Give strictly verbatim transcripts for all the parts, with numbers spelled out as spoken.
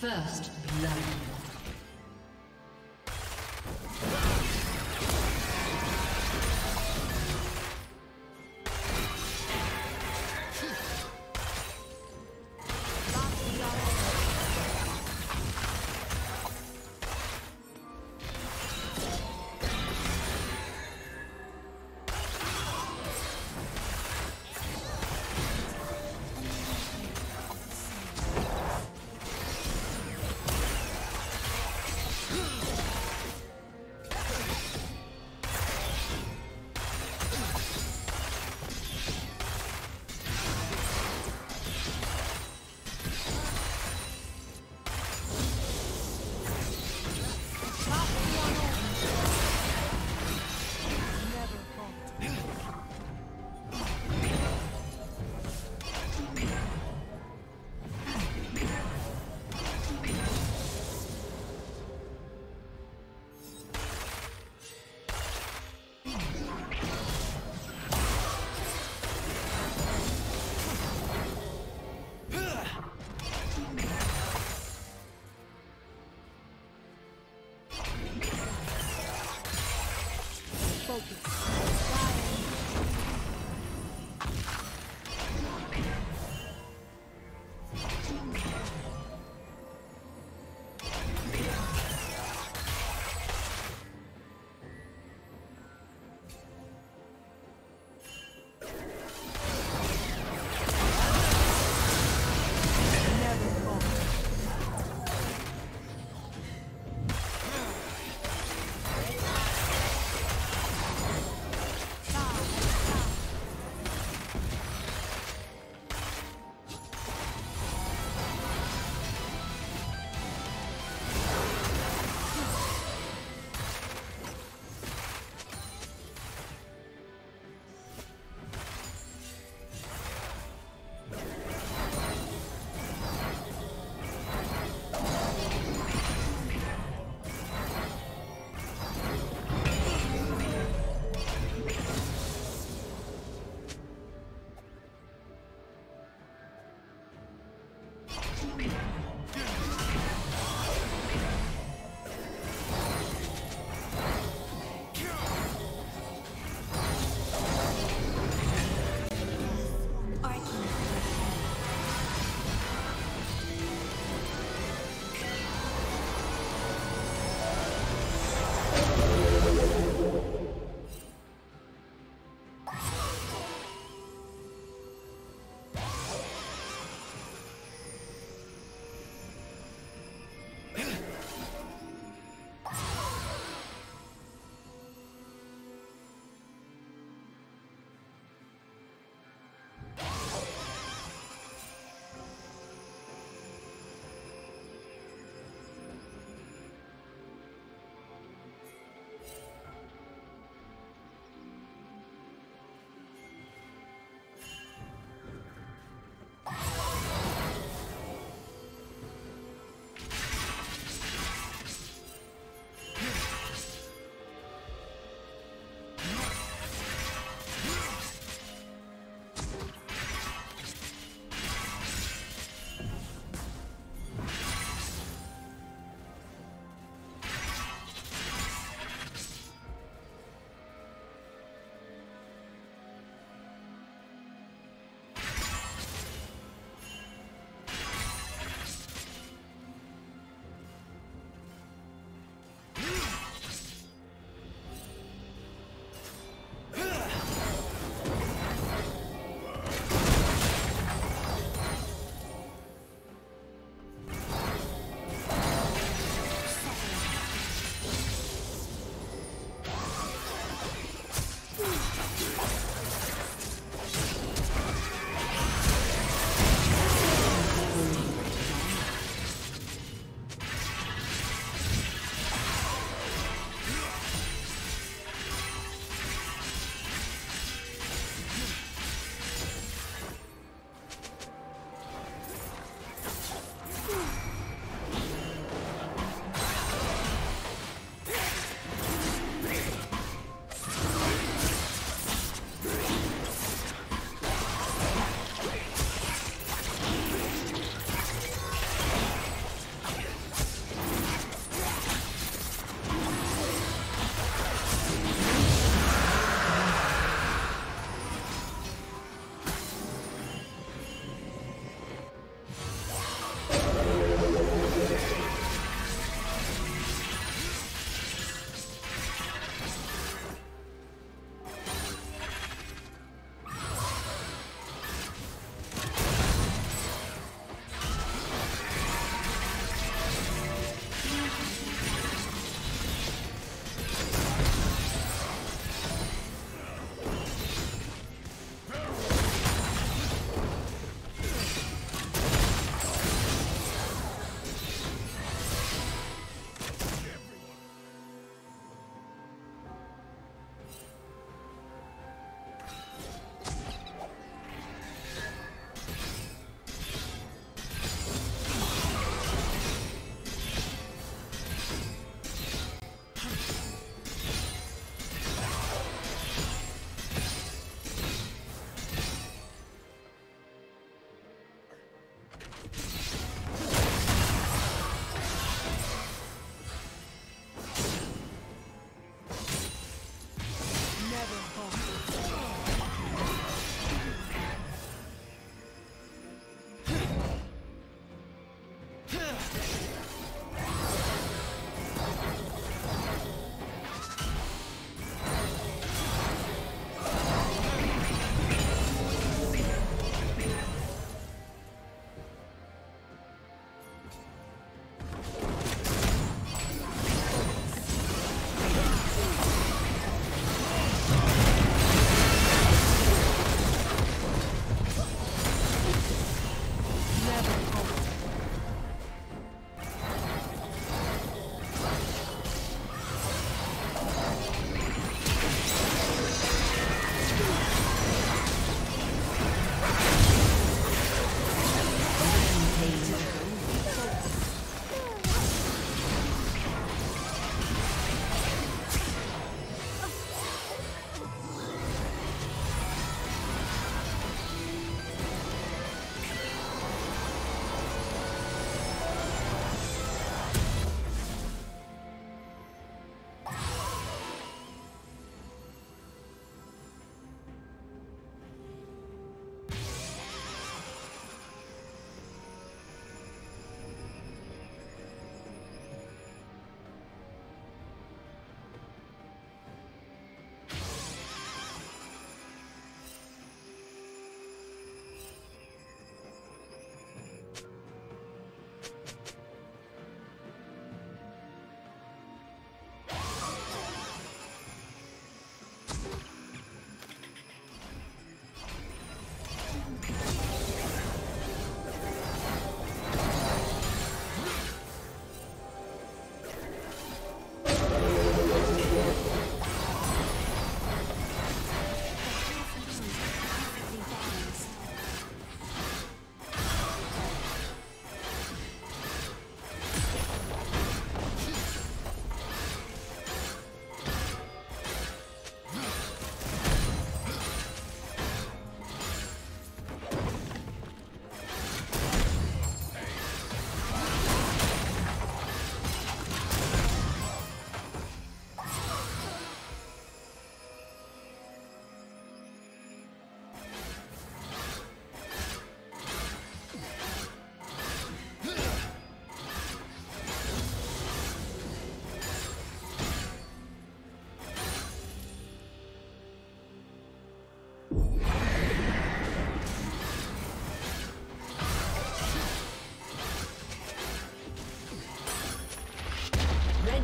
First blood.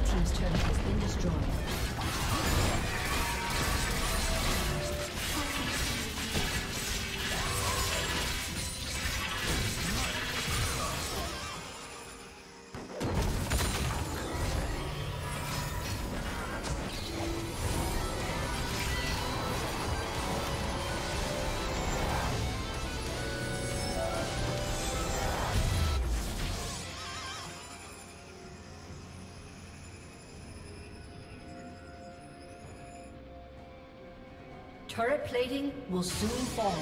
team's turret has been destroyed. Turret plating will soon fall.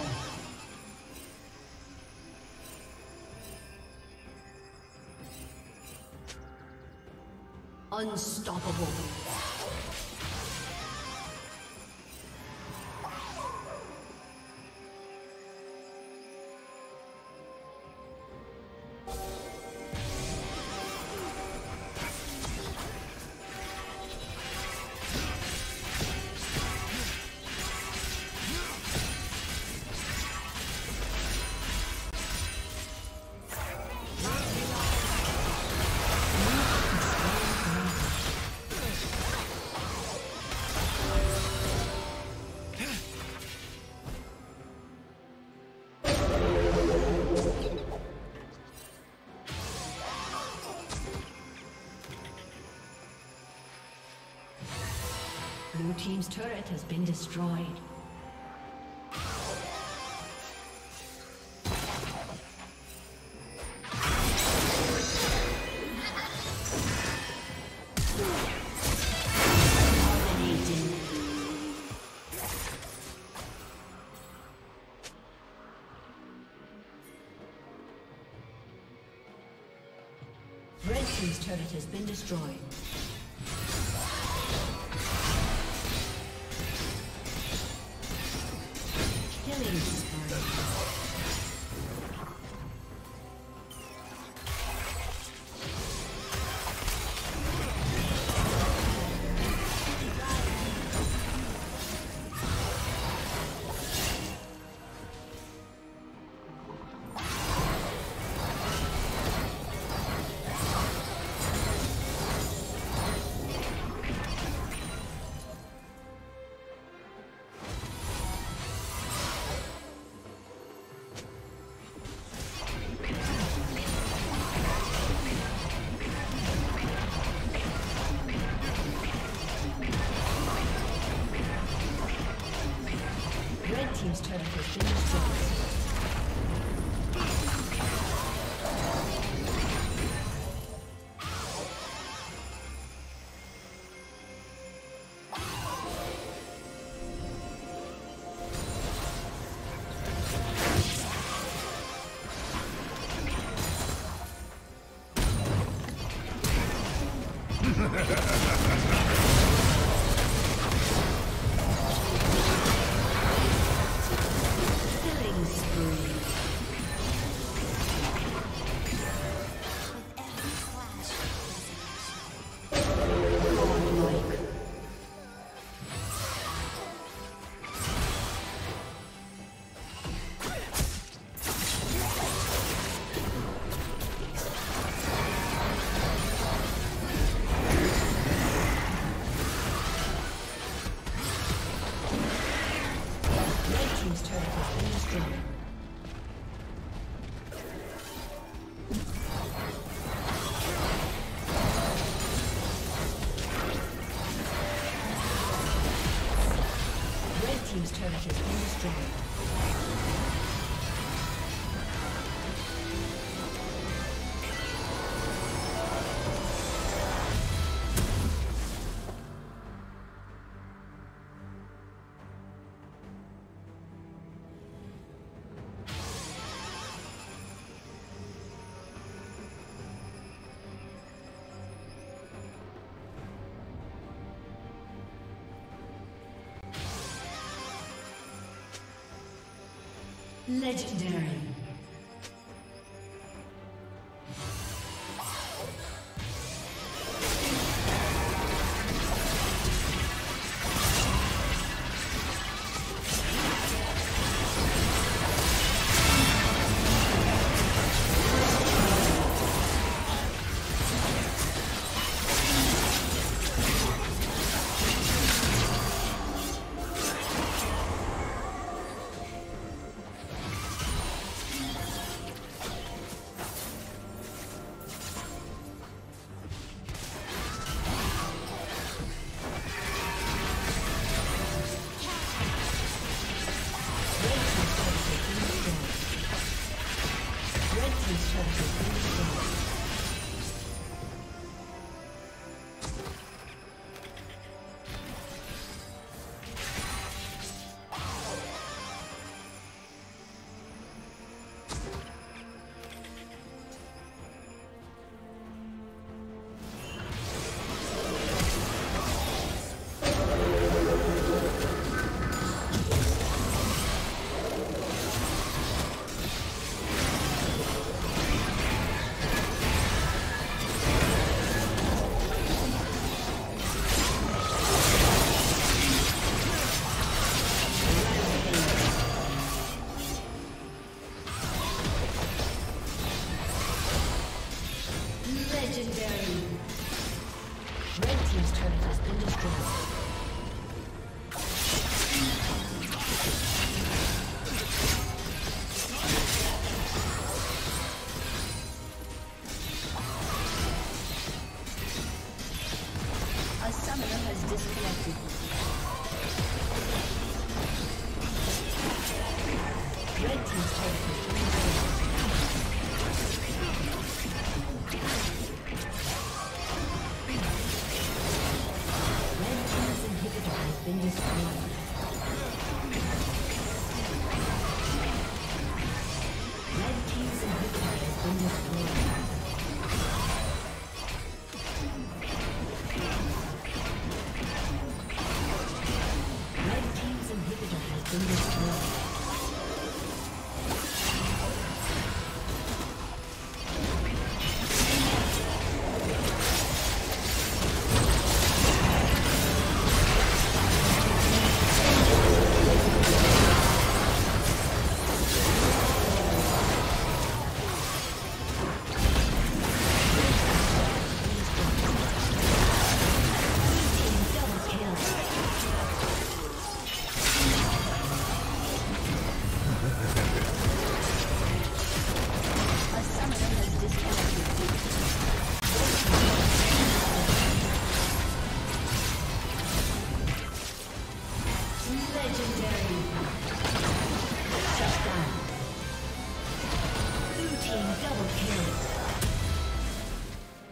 Unstoppable. Team's turret has been destroyed. Red team's turret has been destroyed. Team's turret has been destroyed. Team's turret has been destroyed. Legendary. team's turret has been destroyed.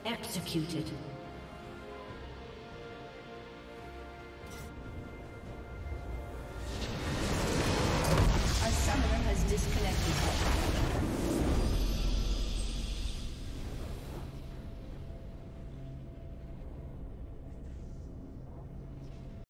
Executed.